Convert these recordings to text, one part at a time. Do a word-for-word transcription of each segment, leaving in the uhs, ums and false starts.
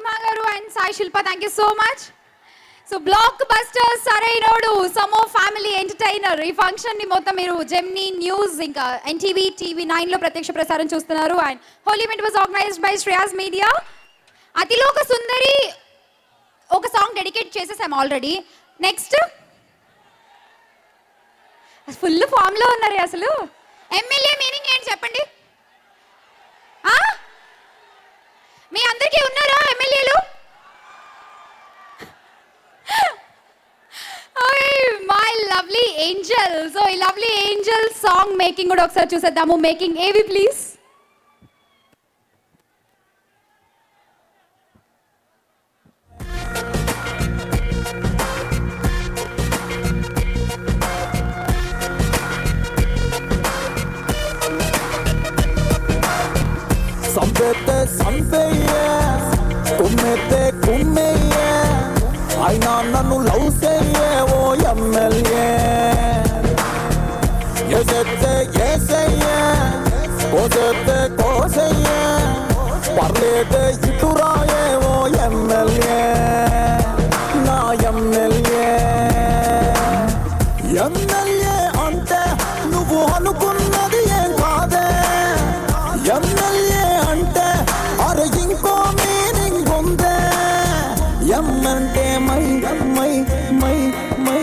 Fatima Garu and Sai Shilpa, thank you so much. So blockbuster Sarrainodu, Samo family entertainer. Ee function ni motham meeru Gemini News inka N T V T V nine lo pratyaksha prasaram chustunaru and holy event was organized by Shreya's Media. Atiloka Sundari oka song dedicate chesasam already. Next as full form lo unnare asalu. M L A meaning enti cheppandi? Ha? Mee andariki unnara M L A lu? My lovely angel. So a lovely angel song making kuda okka chuseddamu. Making A V please. Sambete sanbeya kumete kummeya aina nannu love seya o yammelye yesete yeseya kosete koseya parlete ituraye o yammelye na yammelye yammelye ante nuvu anukunnadi en kaade yammelye ante are inko meaning unde yamante mai mai mai mai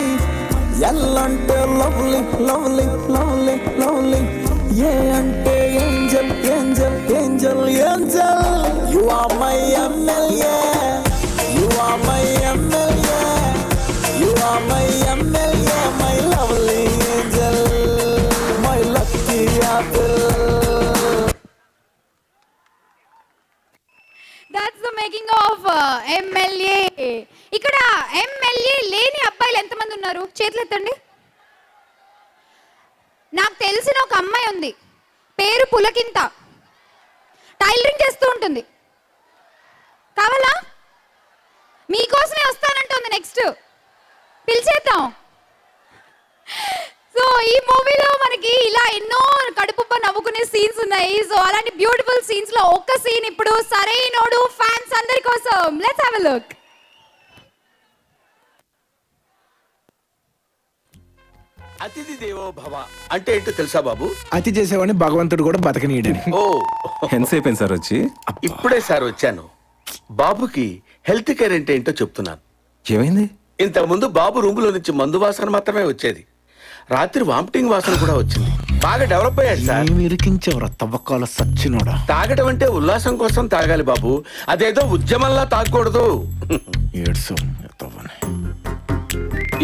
yallante lovely lovely lovely lovely yeah ante angel angel angel angel you are my amelia you are my amelia you are my amelia my lovely angel my lucky apple. That's the making of uh, M L A. Ikkada M L A leni appayilu entha mandi unnaru chetlu ettandi. Naaku telisina oka ammayi undi peru Pulakinta, tailoring చేస్తూ ఉంటుంది. కావాలా? మీ కోసమే వస్తానంటుంది. Next పిలిచేద్దాం. So ఈ మూవీలో మనకి ఇలా ఎన్నో కడుపుబ్బ నవ్వుకునే సీన్స్ ఉన్నాయి. సో అలాంటి బ్యూటిఫుల్ సీన్స్ లో ఒక్క సీన్ ఇప్పుడు సరైనోడు ఫ్యాన్స్ అందరి కోసం లెట్స్ హావ్ ఎ లుక్. అతిథి దేవో భవ అంటే ఏంటో తెలుసా బాబు? అతి చేసేవాడిని భగవంతుడు కూడా బతకనీయడని. ఓ ఎంతసేపు సార్ వచ్చి? ఇప్పుడే సార్ వచ్చాను. బాబుకి హెల్త్ కేర్ అంటే ఏంటో చెప్తున్నాను. ఏమైంది? ఇంతకుముందు బాబు రూములో నుంచి మందు వాసన మాత్రమే వచ్చేది, రాత్రి వామిటింగ్ వాసన కూడా వచ్చింది. బాగా డెవలప్ అయ్యాడు సార్. ఇరికించేవరా తవ్వకాల సచ్చినోడా. తాగడం అంటే ఉల్లాసం కోసం తాగాలి బాబు, అదేదో ఉద్యమంలా తాగకూడదు.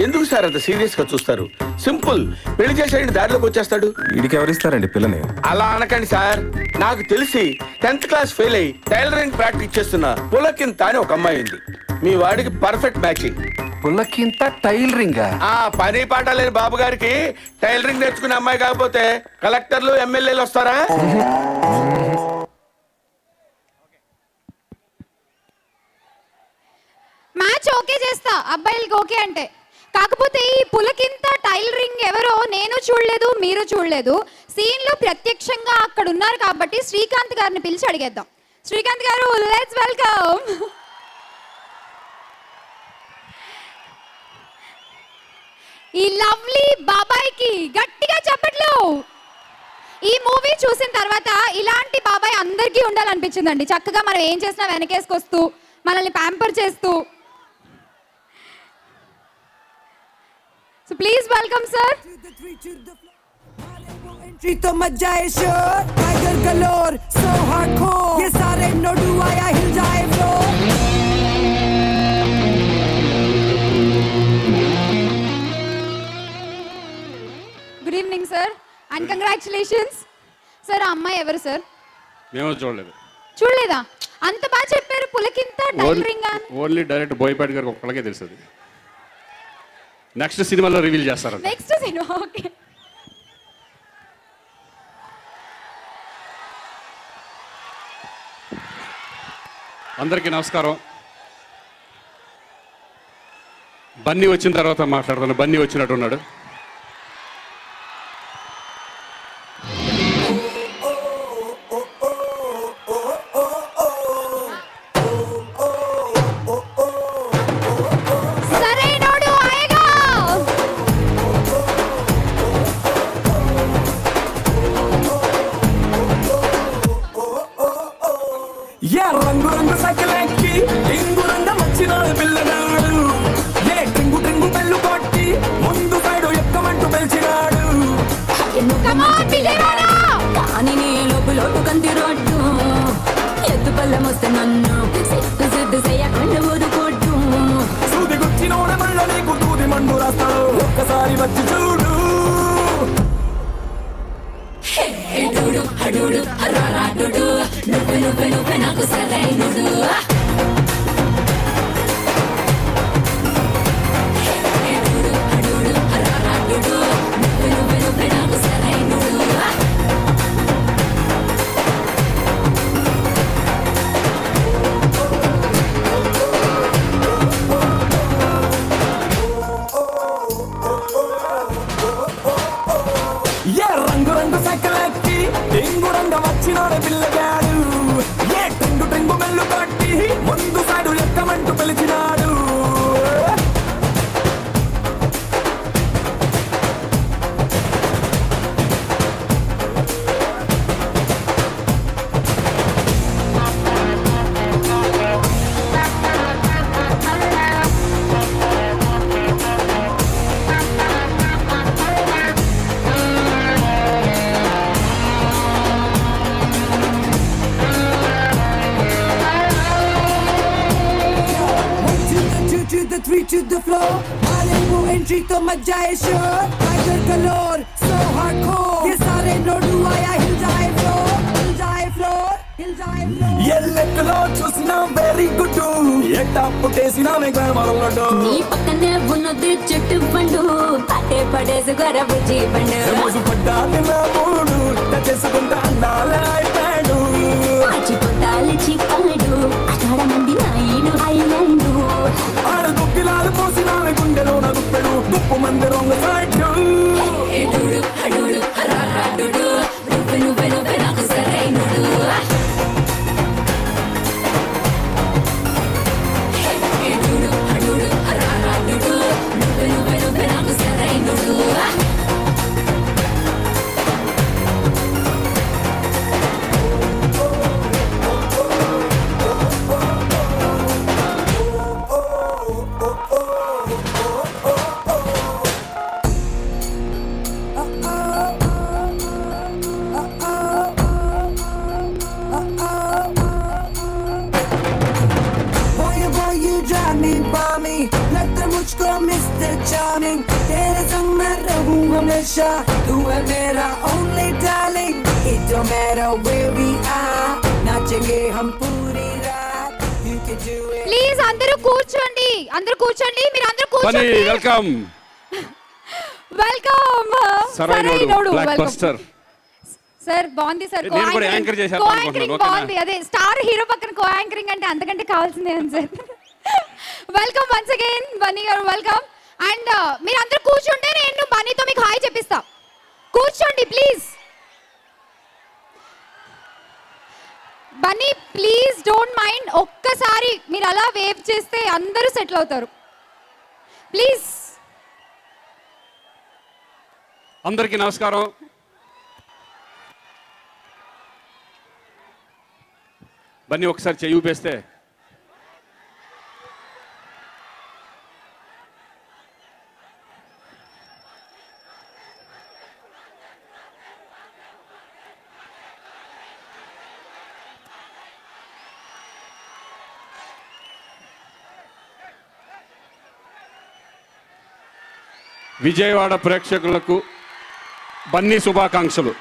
ఎందుకు సార్ అంత సీరియస్ గా చూస్తారు? సింపుల్, పెళ్లి చేసేయండి దారిలోకి వచ్చేస్తాడు. వీడికి ఎవరిస్తారండి పిల్లని? అలా అనకండి సార్. నాకు తెలిసి టెన్త్ క్లాస్ ఫెయిల్ అయ్యి టైలరింగ్ ప్రాక్టీస్ చేస్తున్నా పులకింత అని ఒక అమ్మాయి ఉంది. మీ వాడికి పర్ఫెక్ట్ మ్యాచింగ్. పులకింత టైలరింగ్ ఆ పని పాట లేని బాబు గారికి టైలరింగ్ నేర్చుకునే అమ్మాయి కాకపోతే కలెక్టర్లు ఎమ్మెల్యేలు వస్తారా? మ్యాచ్ ఓకే చేస్తా అబ్బాయిలకి ఓకే అంటే, కాకపోతే ఈ పులకింత టైలరింగ్ ఎవరో నేను చూడలేదు, మీరు చూడలేదు. సీన్ లో ప్రత్యక్షంగా అక్కడ ఉన్నారు కాబట్టి శ్రీకాంత్ గారిని పిలిచి అడిగేద్దాం. శ్రీకాంత్ గారు లెట్స్ వెల్కమ్. ఈ లవ్లీ బాబాయ్ కి గట్టిగా చెప్పట్లు. ఈ మూవీ చూసిన తర్వాత ఇలాంటి బాబాయ్ అందరికీ ఉండాలనిపించిందండి. చక్కగా మనం ఏం చేసినా వెనకేసుకొస్తూ మనల్ని ప్యాంపర్ చేస్తూ. So please welcome sir. Good evening sir and congratulations sir. amma ever sir memo chodaledu chodaleda anta ba chepparu pulakinta tiring ani only direct boyapati garku okkalage telusadi. Next cinema lo reveal chestaru. Next cinema okay. Andariki namaskaram. Banni vachin tarvata maatladanu. Banni vachinattu unnadu. అందరికీ నమస్కారం. బన్నీ ఒకసారి చెయ్యి ఊపేస్తే విజయవాడ ప్రేక్షకులకు బన్నీ శుభాకాంక్షలు.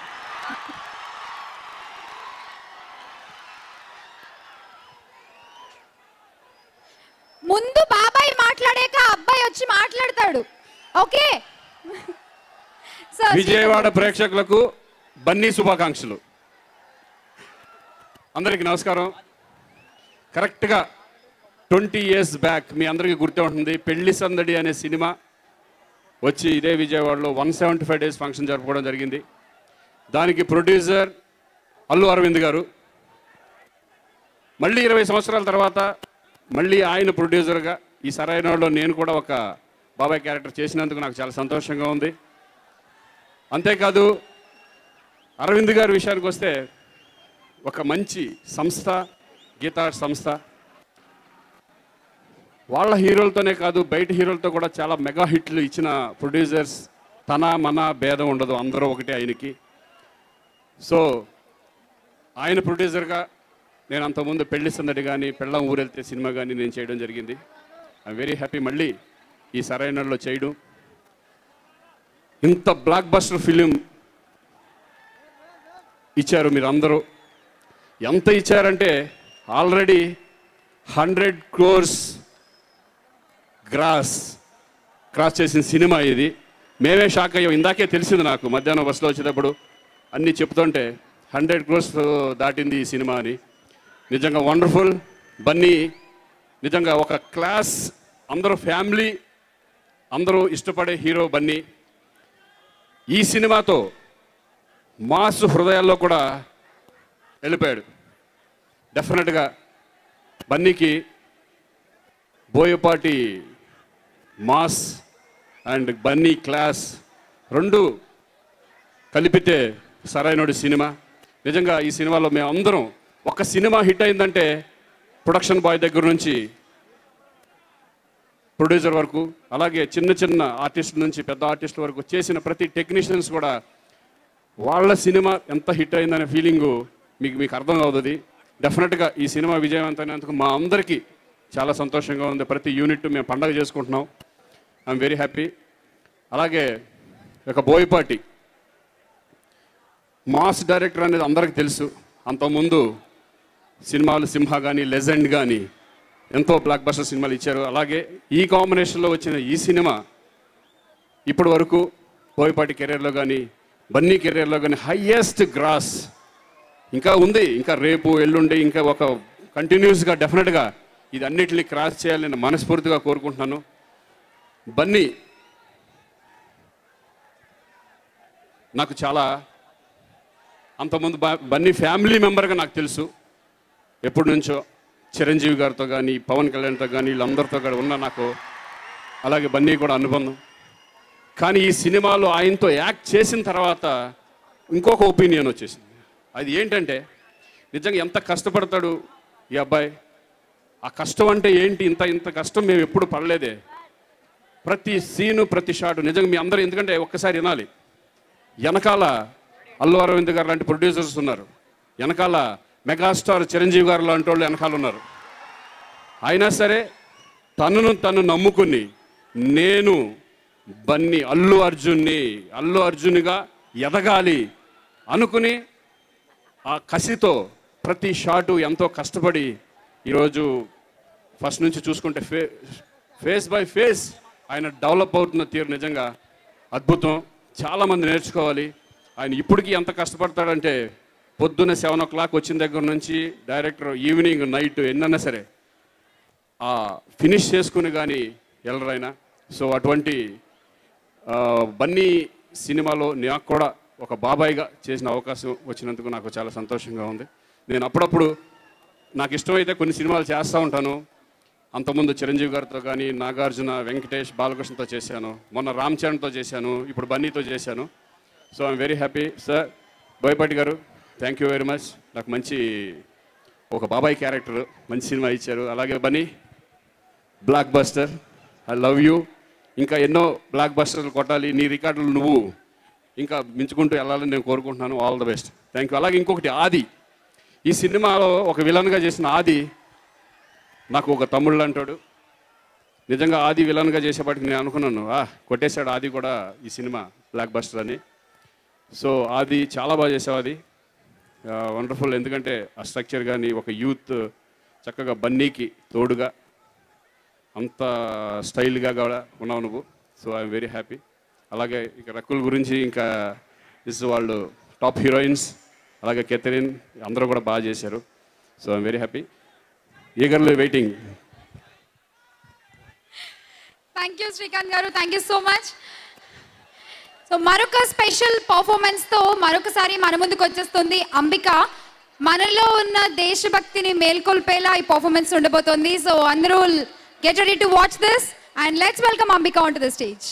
ముందు బాబాయ్ మాట్లాడాక అబ్బాయి వచ్చి మాట్లాడతాడు. ఓకే, విజయవాడ ప్రేక్షకులకు బన్నీ శుభాకాంక్షలు. అందరికీ నమస్కారం. కరెక్ట్గా ట్వంటీ ఇయర్స్ బ్యాక్ మీ అందరికీ గుర్తే ఉంటుంది, పెళ్లి సందడి అనే సినిమా వచ్చి ఇదే విజయవాడలో one seventy five days function జరుపుకోవడం జరిగింది. దానికి ప్రొడ్యూసర్ అల్లు అరవింద్ గారు, మళ్ళీ ఇరవై సంవత్సరాల తర్వాత మళ్ళీ ఆయన ప్రొడ్యూసర్గా ఈ సరైనలో నేను కూడా ఒక బాబాయ్ క్యారెక్టర్ చేసినందుకు నాకు చాలా సంతోషంగా ఉంది. అంతేకాదు, అరవింద్ గారి విషయానికి వస్తే ఒక మంచి సంస్థ, గీతా సంస్థ. వాళ్ళ హీరోలతోనే కాదు బయట హీరోలతో కూడా చాలా మెగా హిట్లు ఇచ్చిన ప్రొడ్యూసర్స్. తన మన భేదం ఉండదు, అందరూ ఒకటే ఆయనకి. సో ఆయన ప్రొడ్యూసర్గా నేను అంతకుముందు పెళ్లి సందడి కానీ పెళ్ళం ఊరెళ్తే సినిమా కానీ నేను చేయడం జరిగింది. ఐఎమ్ వెరీ హ్యాపీ మళ్ళీ ఈ సరైనలో చేయడం. ఇంత బ్లాక్ బస్టర్ ఫిలిం ఇచ్చారు మీరు అందరూ. ఎంత ఇచ్చారంటే already hundred crores gross cross చేసిన సినిమా ఇది. మేమే షాక్ అయ్యాం. ఇందాకే తెలిసింది నాకు మధ్యాహ్నం బస్సులో వచ్చేటప్పుడు అన్నీ చెప్తుంటే హండ్రెడ్ క్రోర్స్ దాటింది ఈ సినిమా అని. నిజంగా వండర్ఫుల్ బన్నీ. నిజంగా ఒక క్లాస్, అందరూ ఫ్యామిలీ, అందరూ ఇష్టపడే హీరో బన్నీ. ఈ సినిమాతో మాస్ హృదయాల్లో కూడా వెళ్ళిపోయాడు. డెఫినెట్గా బన్నీకి Boyapati mass and Bunny class రెండు కలిపితే సరైనోడి సినిమా. నిజంగా ఈ సినిమాలో మేము అందరం, ఒక సినిమా హిట్ అయిందంటే ప్రొడక్షన్ బాయ్ దగ్గర నుంచి ప్రొడ్యూసర్ వరకు, అలాగే చిన్న చిన్న ఆర్టిస్టుల నుంచి పెద్ద ఆర్టిస్టుల వరకు చేసిన ప్రతి టెక్నీషియన్స్ కూడా వాళ్ళ సినిమా ఎంత హిట్ అయిందనే ఫీలింగు మీకు మీకు అర్థం అవుతుంది. డెఫినెట్గా ఈ సినిమా విజయవంతమైనందుకు మా అందరికీ చాలా సంతోషంగా ఉంది. ప్రతి యూనిట్ మేము పండగ చేసుకుంటున్నాం. I'm very happy. అలాగే ఒక బోయపాటి మాస్ డైరెక్టర్ అనేది అందరికీ తెలుసు. అంతకుముందు సినిమాలు సింహ కానీ లెజెండ్ కానీ ఎంతో బ్లాక్ బస్టర్ సినిమాలు ఇచ్చారు. అలాగే ఈ కాంబినేషన్లో వచ్చిన ఈ సినిమా ఇప్పటి వరకు బోయపాటి కెరీర్లో కానీ బన్నీ కెరీర్లో కానీ హయ్యెస్ట్ గ్రాస్. ఇంకా ఉంది, ఇంకా రేపు ఎల్లుండి ఇంకా ఒక కంటిన్యూస్గా డెఫినెట్గా ఇది అన్నిటినీ క్రాస్ చేయాలని మనస్ఫూర్తిగా కోరుకుంటున్నాను. బన్నీ నాకు చాలా, అంతకుముందు బన్నీ ఫ్యామిలీ మెంబర్గా నాకు తెలుసు ఎప్పటి నుంచో. చిరంజీవి గారితో కానీ పవన్ కళ్యాణ్తో కానీ వీళ్ళందరితో కూడా ఉన్న నాకు, అలాగే బన్నీ కూడా అనుబంధం. కానీ ఈ సినిమాలో ఆయనతో యాక్ట్ చేసిన తర్వాత ఇంకొక ఒపీనియన్ వచ్చేసింది. అది ఏంటంటే నిజంగా ఎంత కష్టపడతాడు ఈ అబ్బాయి. ఆ కష్టం అంటే ఏంటి, ఇంత ఇంత కష్టం మేము ఎప్పుడు పడలేదే. ప్రతి సీను ప్రతి షాటు నిజంగా మీ అందరూ, ఎందుకంటే ఒక్కసారి వినాలి, వెనకాల అల్లు అరవింద్ గారు లాంటి ప్రొడ్యూసర్స్ ఉన్నారు, వెనకాల మెగాస్టార్ చిరంజీవి గారు లాంటి వాళ్ళు వెనకాల ఉన్నారు. అయినా సరే తనను తను నమ్ముకుని నేను బన్నీ అల్లు అర్జున్ని అల్లు అర్జున్గా ఎదగాలి అనుకుని ఆ కసితో ప్రతి షాటు ఎంతో కష్టపడి ఈరోజు ఫస్ట్ నుంచి చూసుకుంటే ఫే ఫేస్ బై ఫేస్ ఆయన డెవలప్ అవుతున్న తీరు నిజంగా అద్భుతం. చాలామంది నేర్చుకోవాలి. ఆయన ఇప్పటికీ ఎంత కష్టపడతాడంటే పొద్దున్న సెవెన్ ఓ క్లాక్ వచ్చిన దగ్గర నుంచి డైరెక్టర్ ఈవినింగ్ నైట్ ఎన్నైనా సరే ఆ ఫినిష్ చేసుకుని కానీ వెళ్ళరైనా. సో అటువంటి బన్నీ సినిమాలో నాకు కూడా ఒక బాబాయిగా చేసిన అవకాశం వచ్చినందుకు నాకు చాలా సంతోషంగా ఉంది. నేను అప్పుడప్పుడు నాకు ఇష్టమైతే కొన్ని సినిమాలు చేస్తూ ఉంటాను. అంతకుముందు చిరంజీవి గారితో కానీ నాగార్జున, వెంకటేష్, బాలకృష్ణతో చేశాను, మొన్న రామచరణ్తో చేశాను, ఇప్పుడు బన్నీతో చేశాను. So I'm very happy sir. Boyapati గారు థ్యాంక్ యూ వెరీ మచ్. నాకు మంచి ఒక బాబాయ్ క్యారెక్టర్, మంచి సినిమా ఇచ్చారు. అలాగే Bunny blockbuster, I love you. ఇంకా ఎన్నో బ్లాక్ బస్టర్లు కొట్టాలి, నీ రికార్డులు నువ్వు ఇంకా మించుకుంటూ వెళ్ళాలని నేను కోరుకుంటున్నాను. All the best, thank you. అలాగే ఇంకొకటి ఆది, ఈ సినిమాలో ఒక విలన్గా చేసిన ఆది నాకు ఒక తమ్ముళ్ళు అంటాడు. నిజంగా ఆది విలన్గా చేసేపాటికి నేను అనుకున్నాను ఆ కొట్టేశాడు ఆది కూడా ఈ సినిమా బ్లాక్ బస్టర్ అని. సో ఆది చాలా బాగా చేసావు, అది వండర్ఫుల్. ఎందుకంటే ఆ స్ట్రక్చర్ కానీ ఒక యూత్ చక్కగా బన్నీకి తోడుగా అంత స్టైల్గా కూడా ఉన్నావు నువ్వు. So I'm very happy. అలాగే ఇక రకుల్ గురించి ఇంకా ఇస్ వాళ్ళు టాప్ హీరోయిన్స్, అలాగే కెథరిన్ అందరూ కూడా బాగా చేశారు. So I'm very happy. Eagerly waiting. Thank you Srikanth గారు, thank you so much. So మరొక స్పెషల్ పర్ఫార్మెన్స్తో మరొకసారి మన ముందుకు వచ్చేస్తుంది అంబిక. మనలో ఉన్న దేశభక్తిని మేల్కొల్పేలా ఈ పర్ఫార్మెన్స్ ఉండబోతోంది. సో అందరూ get ready to watch this and let's welcome Ambika on to the stage.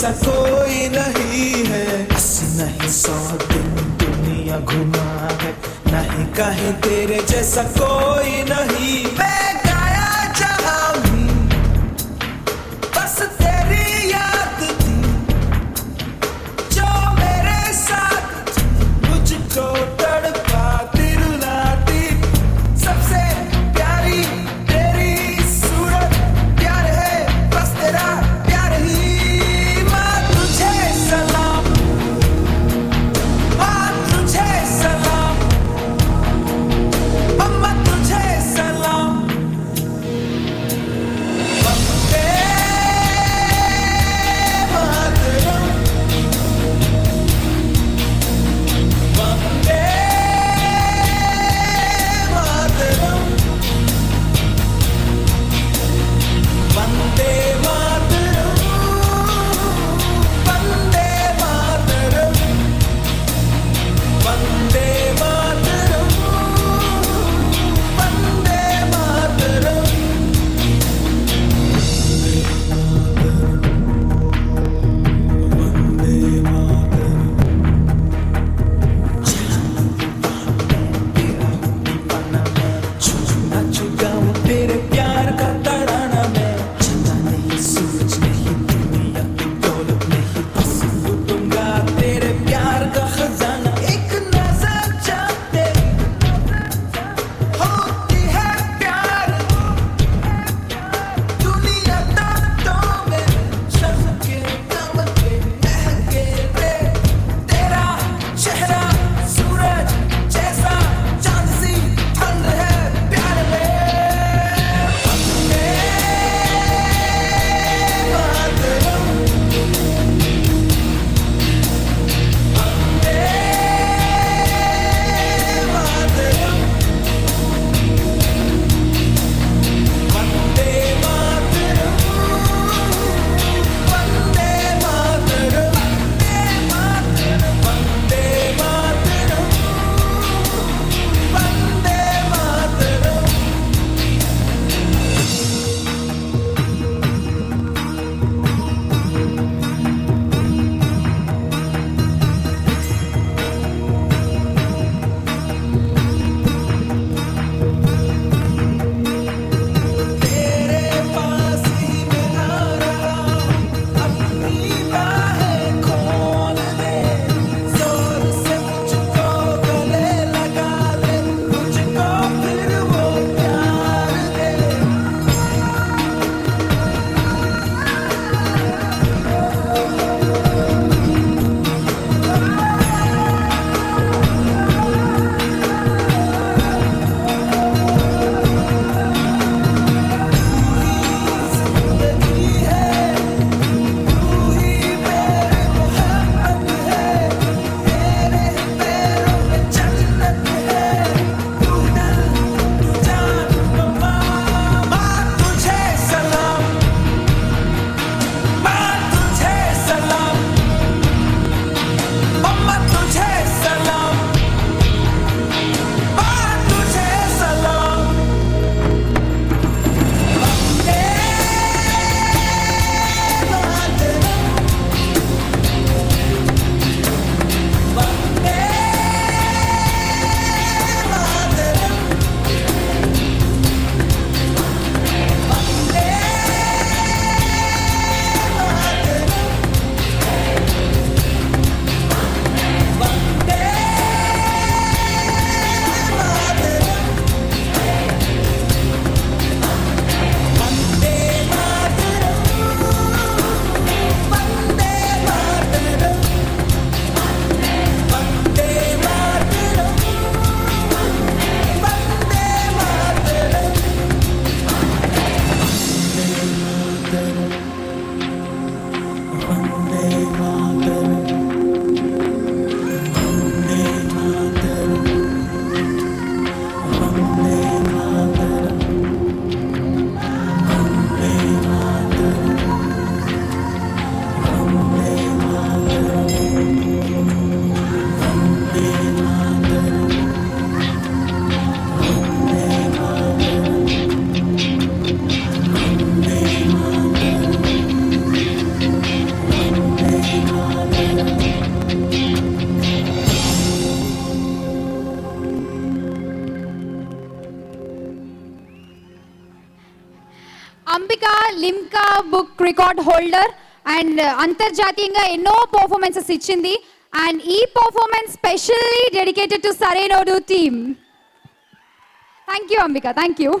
ऐसा कोई नहीं है, नहीं सौ दिन दुनिया घुमा है, नहीं कहीं तेरे जैसा कोई नहीं। मैं गाया जहाँ भी बस तेरी याद थी, जो मेरे साथ मुझको तड़पाती रुलाती, सबसे प्यारी तेरी सूरत, प्यार है बस तेरा प्यार ही। माँ तुझे सलाम, माँ तुझे सलाम, मम्मा तुझे सलाम। Ambika Limca book record holder and antarjatiyanga enno performances ichindi and ee performance specially dedicated to Sarrainodu team. Thank you Ambika, thank you.